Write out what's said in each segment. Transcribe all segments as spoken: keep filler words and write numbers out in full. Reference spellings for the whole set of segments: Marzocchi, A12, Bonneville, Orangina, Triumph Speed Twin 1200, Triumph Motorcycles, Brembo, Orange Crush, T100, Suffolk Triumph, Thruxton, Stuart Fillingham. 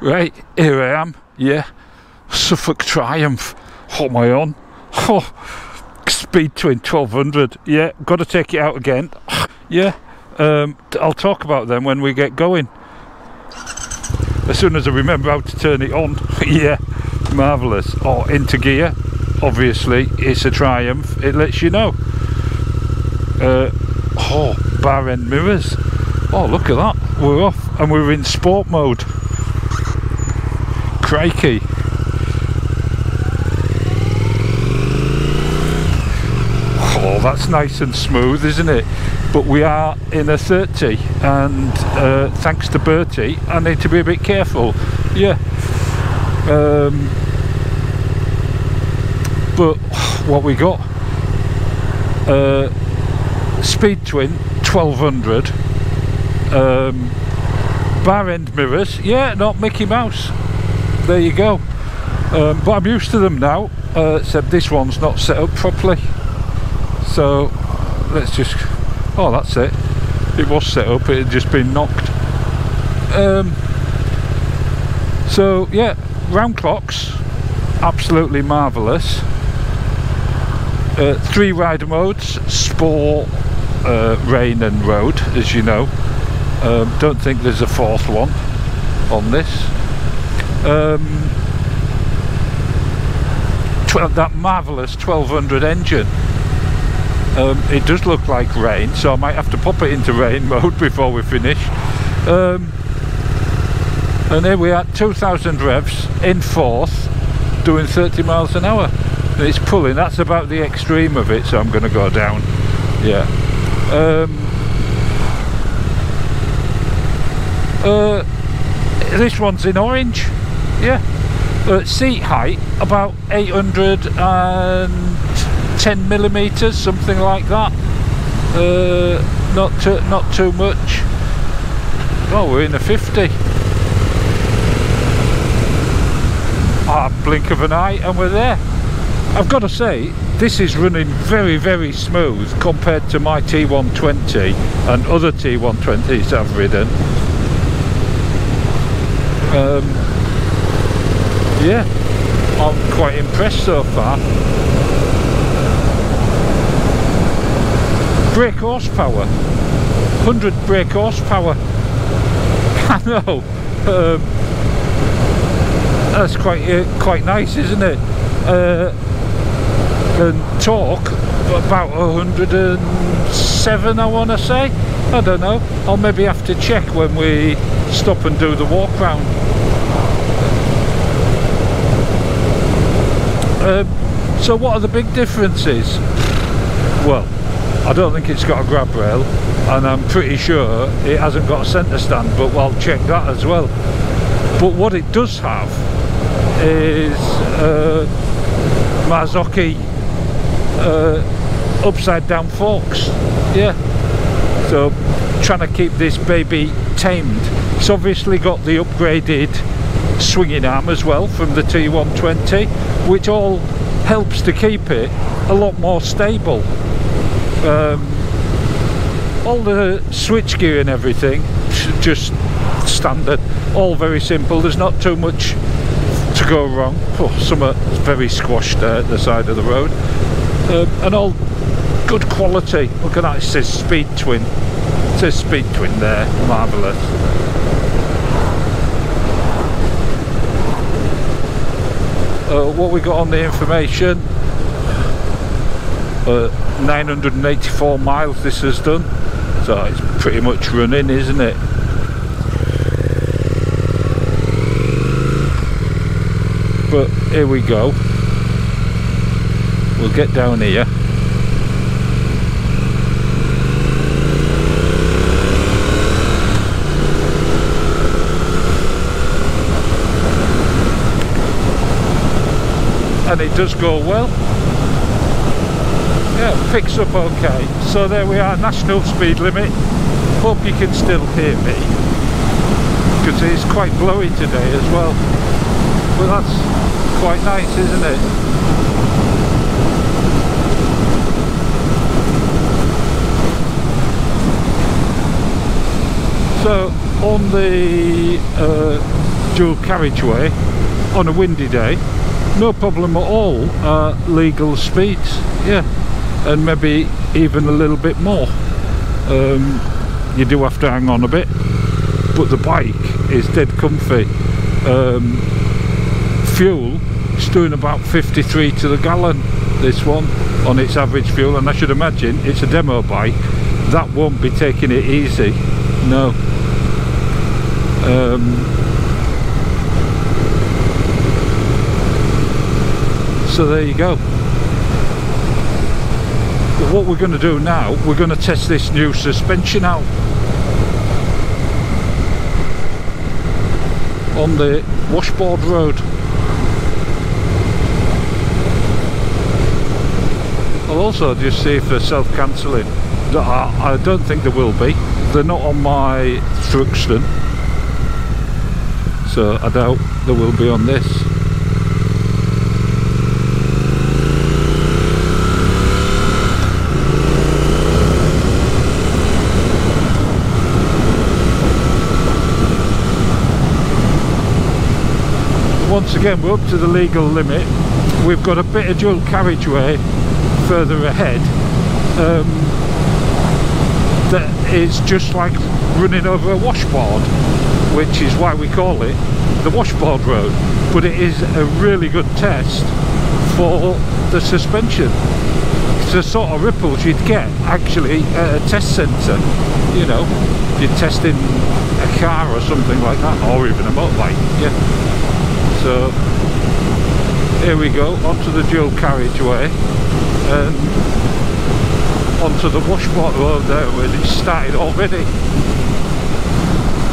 Right, here I am, yeah, Suffolk Triumph, on my own, oh, Speed Twin twelve hundred, yeah, got to take it out again, yeah, um, I'll talk about them when we get going, as soon as I remember how to turn it on, yeah, marvellous. Oh, into gear, obviously, it's a Triumph, it lets you know. Uh, oh, bar end mirrors, oh look at that, we're off, and we're in sport mode. Crikey. Oh, that's nice and smooth, isn't it? But we are in a thirty, and uh, thanks to Bertie, I need to be a bit careful. Yeah. Um, but what we got? Uh, Speed Twin twelve hundred. Um, bar end mirrors. Yeah, not Mickey Mouse. There you go, um, but I'm used to them now, uh, except this one's not set up properly, so let's just, oh that's it, it was set up, it had just been knocked. Um, so yeah, round clocks, absolutely marvellous, uh, three rider modes, sport, uh, rain and road, as you know. Um, don't think there's a fourth one on this. Um, that marvellous twelve hundred engine, um, it does look like rain, so I might have to pop it into rain mode before we finish. Um, and here we are, two thousand revs in fourth, doing thirty miles an hour, and it's pulling. That's about the extreme of it, so I'm going to go down, yeah. um, uh, this one's in orange. Yeah, uh, seat height about eight hundred and ten millimeters, something like that. Uh, not too, not too much. Oh, we're in a fifty. Ah, blink of an eye, and we're there. I've got to say, this is running very, very smooth compared to my T one twenty and other T one twenties I've ridden. Um, Yeah, I'm quite impressed so far. Brake horsepower, one hundred brake horsepower. I know, um, that's quite uh, quite nice, isn't it? Uh, and torque about one hundred and seven, I want to say. I don't know. I'll maybe have to check when we stop and do the walk round. Um, so what are the big differences? Well, I don't think it's got a grab rail, and I'm pretty sure it hasn't got a centre stand, but I'll check that as well. But what it does have is uh, Marzocchi uh, upside down forks, yeah. So trying to keep this baby tamed. It's obviously got the upgraded swinging arm as well from the T one twenty, which all helps to keep it a lot more stable. Um, all the switch gear and everything just standard, all very simple, there's not too much to go wrong. Oh, some are very squashed there at the side of the road, um, and all good quality. Look at that, it says Speed Twin, it says Speed Twin there, marvellous. Uh, what we got on the information, uh, nine hundred and eighty-four miles this has done, so it's pretty much running, isn't it? But here we go, we'll get down here. And it does go well, yeah, picks up okay. So there we are, national speed limit. Hope you can still hear me, because it's quite blowy today as well, but that's quite nice, isn't it? So on the uh, dual carriageway on a windy day, no problem at all. Uh, legal speeds, yeah, and maybe even a little bit more. Um, you do have to hang on a bit, but the bike is dead comfy. Um, fuel, it's doing about fifty-three to the gallon, this one, on its average fuel, and I should imagine it's a demo bike. That won't be taking it easy, no. Um, So there you go. But what we're going to do now, we're going to test this new suspension out on the washboard road. I'll also just see if they're self-cancelling. I don't think there will be. They're not on my Thruxton, so I doubt there will be on this. Once again, we're up to the legal limit. We've got a bit of dual carriageway further ahead. Um, that is just like running over a washboard, which is why we call it the washboard road. But it is a really good test for the suspension. It's the sort of ripples you'd get actually at a test centre. You know, if you're testing a car or something like that, or even a motorbike. Yeah. So here we go, onto the dual carriageway and onto the washboard road there where it started already.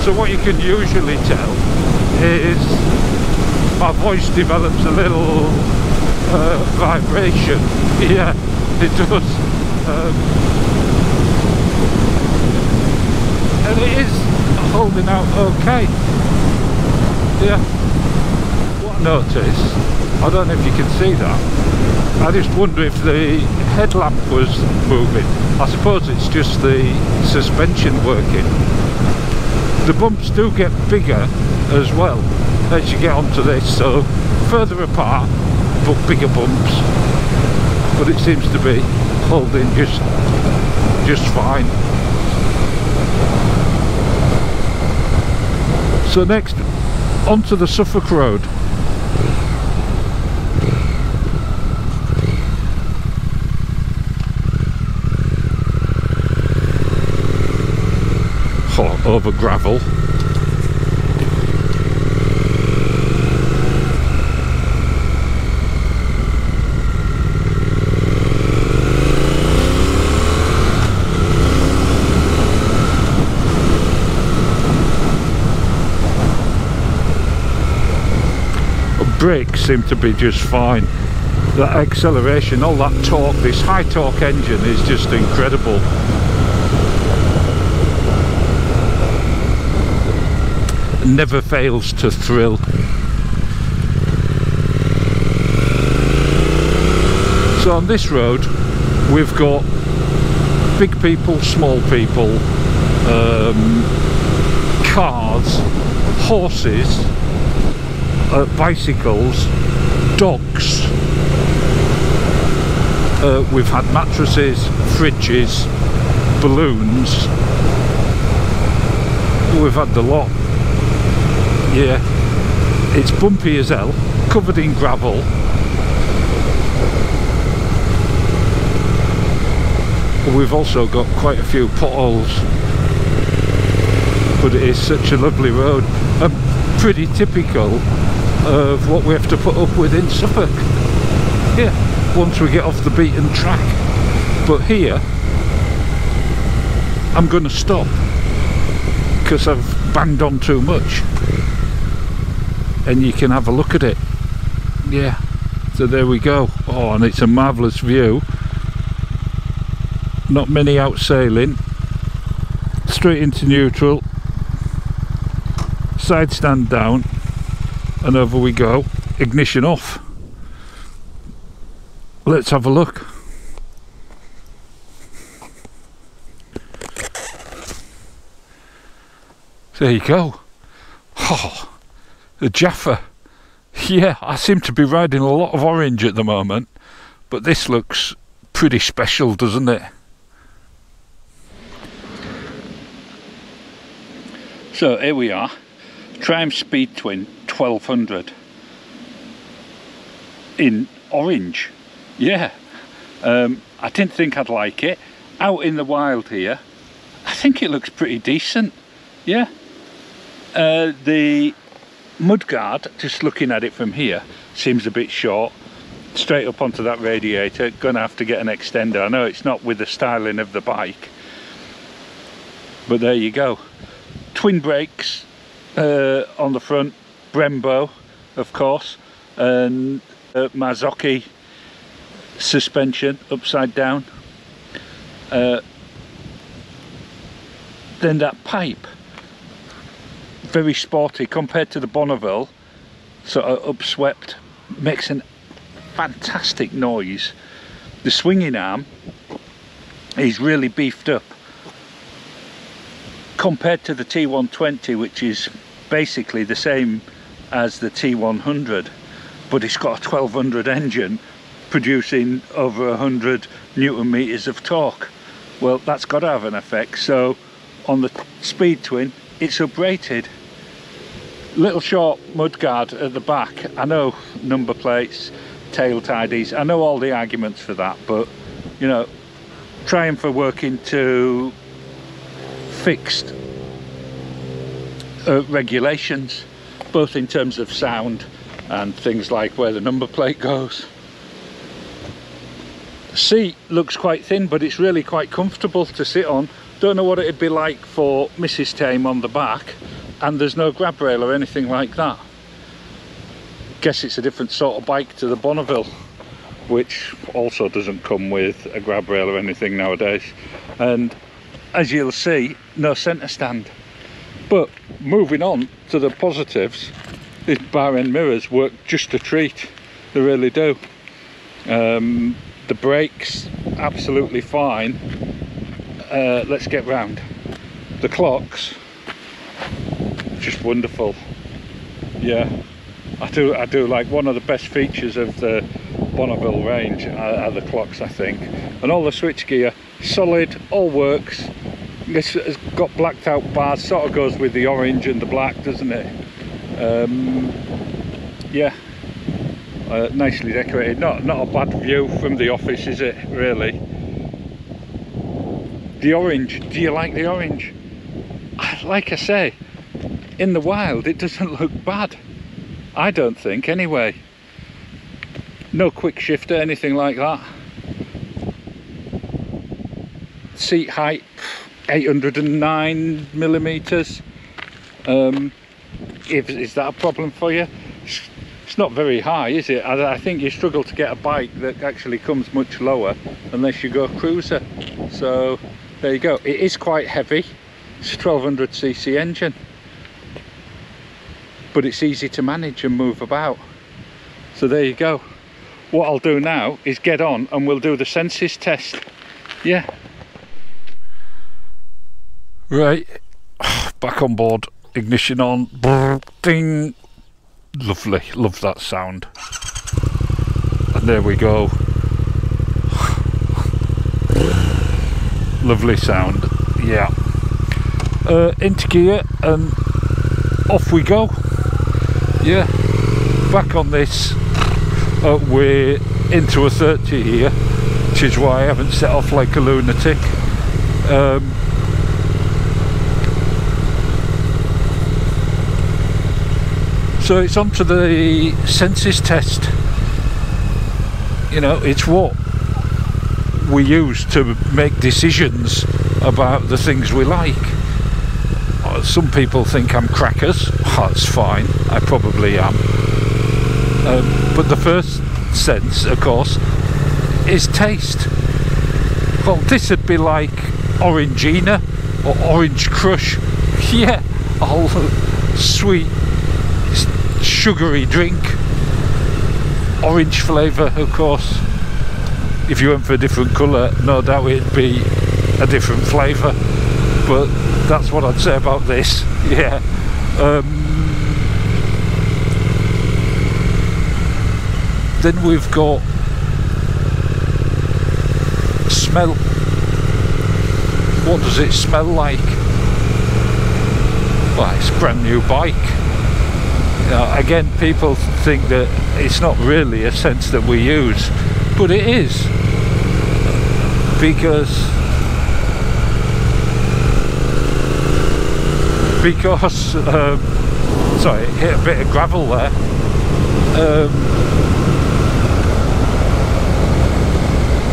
So what you can usually tell is my voice develops a little uh, vibration. Yeah, it does. Um, and it is holding out okay. Yeah. Notice, I don't know if you can see that, I just wonder if the headlamp was moving. I suppose it's just the suspension working. The bumps do get bigger as well as you get onto this, so further apart but bigger bumps, but it seems to be holding just just fine. So next, onto the Suffolk Road. Oh, over gravel. Brakes seem to be just fine. That acceleration, all that torque, this high torque engine is just incredible. Never fails to thrill. So on this road we've got big people, small people, um, cars, horses, uh, bicycles, dogs, uh, we've had mattresses, fridges, balloons, we've had the lot. Yeah, it's bumpy as hell, covered in gravel. We've also got quite a few potholes, but it is such a lovely road, and pretty typical of what we have to put up with in Suffolk. Yeah, once we get off the beaten track. But here, I'm going to stop because I've banged on too much. And you can have a look at it. Yeah, so there we go. Oh, and it's a marvellous view. Not many out sailing. Straight into neutral, side stand down, and over we go. Ignition off. Let's have a look. There you go. Oh, a Jaffa. Yeah, I seem to be riding a lot of orange at the moment, but this looks pretty special, doesn't it? So here we are, Triumph Speed Twin twelve hundred in orange. Yeah, um, I didn't think I'd like it. Out in the wild here, I think it looks pretty decent. Yeah, uh, the mudguard, just looking at it from here, seems a bit short. Straight up onto that radiator, gonna have to get an extender. I know it's not with the styling of the bike, but there you go. Twin brakes uh, on the front, Brembo of course, and uh, Marzocchi suspension upside down. Uh, then that pipe, very sporty compared to the Bonneville, sort of upswept, makes an fantastic noise. The swinging arm is really beefed up compared to the T one twenty, which is basically the same as the T one hundred, but it's got a twelve hundred engine producing over one hundred newton meters of torque. Well, that's got to have an effect. So on the Speed Twin, it's uprated. Little short mudguard at the back. I know number plates, tail tidies, I know all the arguments for that, but you know, Triumph for working to fixed uh, regulations, both in terms of sound and things like where the number plate goes. The seat looks quite thin, but it's really quite comfortable to sit on. Don't know what it'd be like for Missus Tame on the back, and there's no grab rail or anything like that. Guess it's a different sort of bike to the Bonneville, which also doesn't come with a grab rail or anything nowadays. And as you'll see, no centre stand. But moving on to the positives, these bar end mirrors work just a treat, they really do. Um, the brakes, absolutely fine. Uh, let's get round. The clocks, just wonderful. Yeah, I do, I do like, one of the best features of the Bonneville range are, are the clocks, I think. And all the switchgear, solid, all works. This has got blacked out bars, sort of goes with the orange and the black, doesn't it? Um, yeah, uh, nicely decorated. Not, not a bad view from the office, is it, really? The orange, do you like the orange? Like I say, in the wild it doesn't look bad, I don't think, anyway. No quick shifter, anything like that. Seat height, eight hundred and nine millimeters. Um, if, is that a problem for you? It's, it's not very high, is it? I, I think you struggle to get a bike that actually comes much lower unless you go cruiser. So there you go. It is quite heavy. It's a twelve hundred c c engine, but it's easy to manage and move about. So there you go. What I'll do now is get on and we'll do the senses test. Yeah. Right, back on board, ignition on, brrr, ding, lovely, love that sound. And there we go, lovely sound, yeah. Uh, into gear and off we go, yeah, back on this. Uh, we're into a thirty here, which is why I haven't set off like a lunatic. Um, So it's on to the senses test. You know, it's what we use to make decisions about the things we like. Some people think I'm crackers. Oh, that's fine, I probably am. Um, but the first sense, of course, is taste. Well, this would be like Orangina or Orange Crush. Yeah, a whole sweet, sugary drink, orange flavour, of course. If you went for a different colour, no doubt it'd be a different flavour, but that's what I'd say about this. Yeah, um, Then we've got smell. What does it smell like? Well, it's a brand new bike. You know, again, people think that it's not really a sense that we use, but it is, because because um, sorry, hit a bit of gravel there. Um,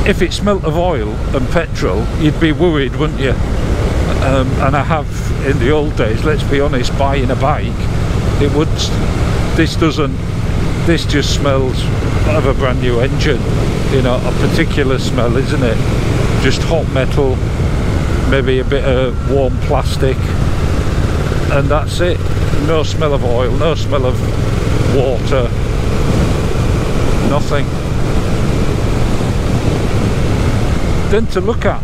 if it smelt of oil and petrol, you'd be worried, wouldn't you? Um, and I have in the old days, let's be honest, buying a bike, it would, this doesn't, this just smells of a brand new engine, you know, a particular smell, isn't it? Just hot metal, maybe a bit of warm plastic. And that's it. No smell of oil, no smell of water, nothing. Then to look at,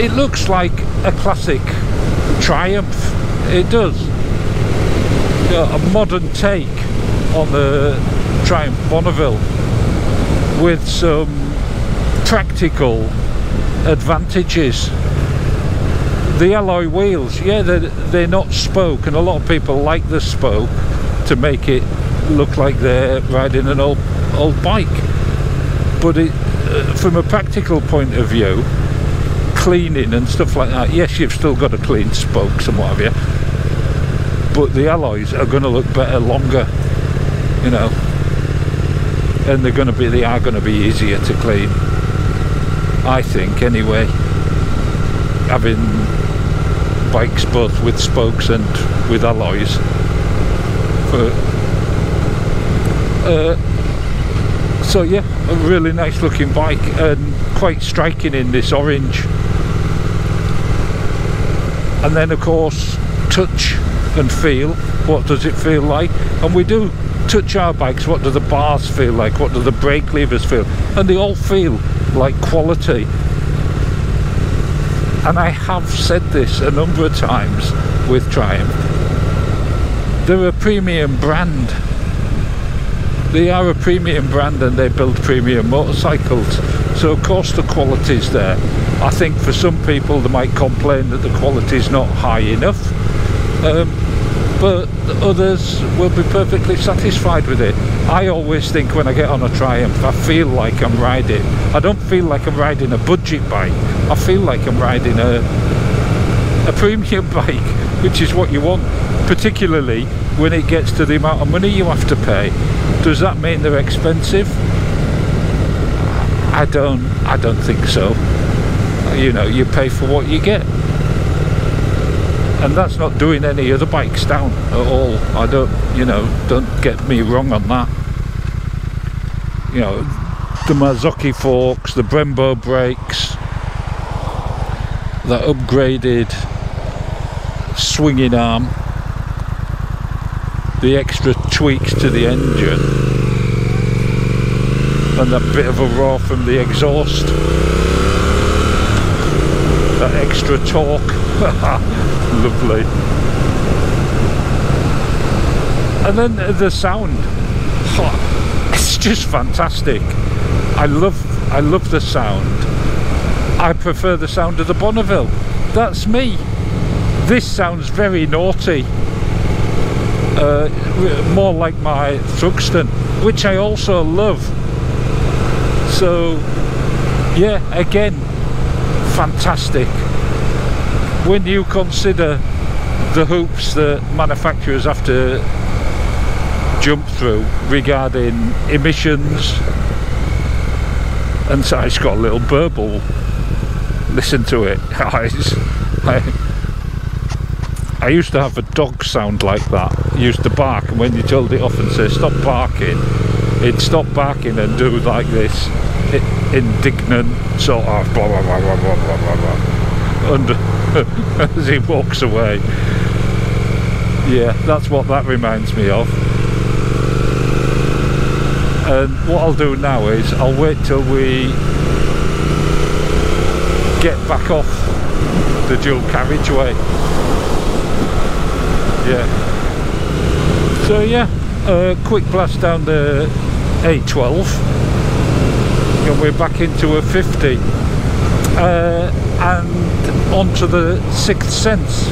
it looks like a classic Triumph. It does. You know, a modern take on the Triumph Bonneville with some practical advantages. The alloy wheels, yeah, they're, they're not spoke, and a lot of people like the spoke to make it look like they're riding an old old bike. But it, uh, from a practical point of view, cleaning and stuff like that, yes, you've still got to clean spokes and what have you, but the alloys are going to look better longer, you know, and they're going to be, they are going to be easier to clean, I think, anyway, having bikes both with spokes and with alloys. But, uh, so yeah, a really nice looking bike, and quite striking in this orange. And then of course, touch and feel. What does it feel like? And we do touch our bikes. What do the bars feel like? What do the brake levers feel? And they all feel like quality. And I have said this a number of times with Triumph, they're a premium brand. They are a premium brand, and they build premium motorcycles, so of course the quality's there. I think for some people they might complain that the quality's not high enough, um, but others will be perfectly satisfied with it. I always think when I get on a Triumph, I feel like I'm riding, I don't feel like I'm riding a budget bike, I feel like I'm riding a, a premium bike, which is what you want, particularly when it gets to the amount of money you have to pay. Does that mean they're expensive? I don't, I don't think so. You know, you pay for what you get. And that's not doing any other bikes down at all. I don't, you know, don't get me wrong on that. You know, the Marzocchi forks, the Brembo brakes, that upgraded swinging arm, the extra tweaks to the engine, and that bit of a roar from the exhaust, that extra torque. Lovely. And then the sound, oh, it's just fantastic. I love I love the sound. I prefer the sound of the Bonneville. That's me. This sounds very naughty, uh, more like my Thruxton, which I also love. So yeah, again, fantastic. When you consider the hoops that manufacturers have to jump through regarding emissions, and so it's got a little burble, listen to it. I, I used to have a dog sound like that, it used to bark, and when you told it off and say stop barking, it'd stop barking and do like this indignant sort of blah blah blah blah blah blah blah under as he walks away. Yeah, that's what that reminds me of. And what I'll do now is I'll wait till we get back off the dual carriageway. Yeah. So yeah, a quick blast down the A twelve and we're back into a fifty uh, and onto the Sixth Sense.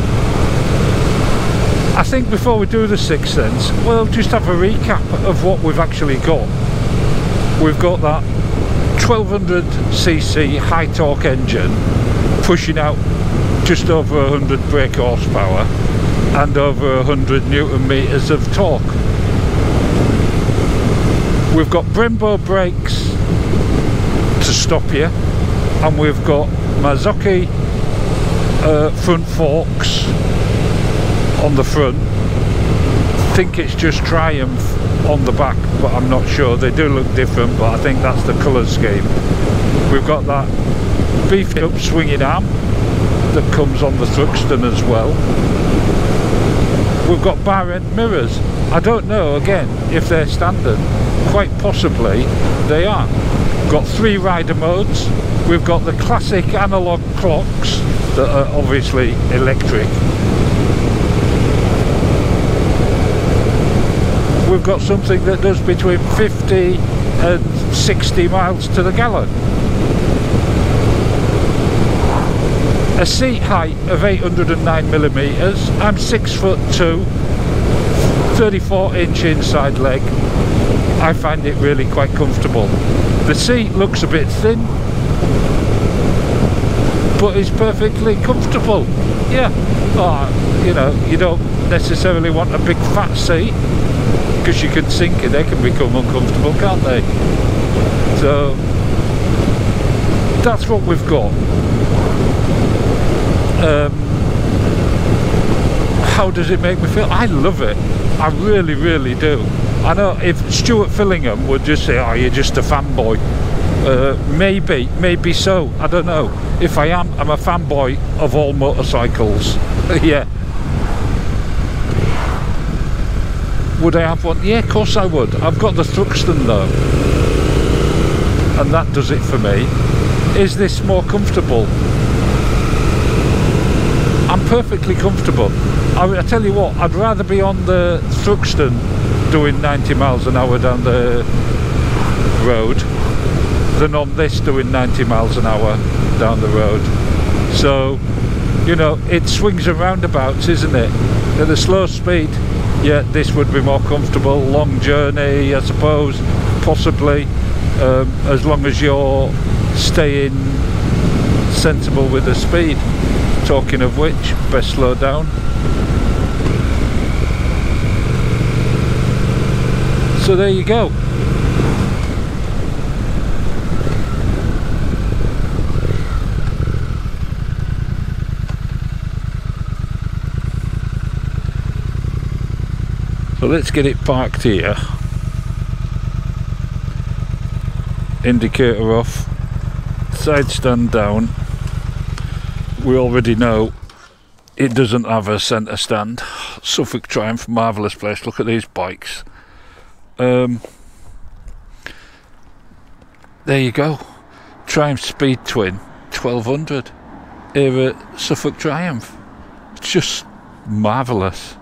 I think before we do the Sixth Sense, we'll just have a recap of what we've actually got. We've got that twelve hundred c c high torque engine pushing out just over one hundred brake horsepower and over one hundred newton meters of torque. We've got Brembo brakes to stop you, and we've got Marzocchi uh, front forks on the front. I think it's just Triumph on the back, but I'm not sure. They do look different, but I think that's the colour scheme. We've got that beefed up swinging arm that comes on the Thruxton as well. We've got bar end mirrors. I don't know again if they're standard, quite possibly they are. We've got three rider modes. We've got the classic analog clocks that are obviously electric. We've got something that does between fifty and sixty miles to the gallon. A seat height of eight hundred and nine millimeters. I'm six foot two, thirty-four inch inside leg. I find it really quite comfortable. The seat looks a bit thin, but it's perfectly comfortable. Yeah, oh, you know, you don't necessarily want a big fat seat because you can sink it. They can become uncomfortable, can't they? So that's what we've got. Um, how does it make me feel? I love it. I really, really do. I know if Stuart Fillingham would just say, oh, you're just a fanboy. Uh, maybe, maybe so. I don't know. If I am, I'm a fanboy of all motorcycles. Yeah. Would I have one? Yeah, of course I would. I've got the Thruxton though. And that does it for me. Is this more comfortable? I'm perfectly comfortable. I, I tell you what, I'd rather be on the Thruxton doing ninety miles an hour down the road than on this doing ninety miles an hour down the road. So, you know, it swings and roundabouts, isn't it? At a slow speed, yeah, this would be more comfortable. Long journey, I suppose, possibly, um, as long as you're staying sensible with the speed. Talking of which, best slow down. So there you go. So let's get it parked here. Indicator off, side stand down. We already know it doesn't have a centre stand. Suffolk Triumph, marvellous place. Look at these bikes. Um, there you go. Triumph Speed Twin twelve hundred here at Suffolk Triumph. It's just marvellous.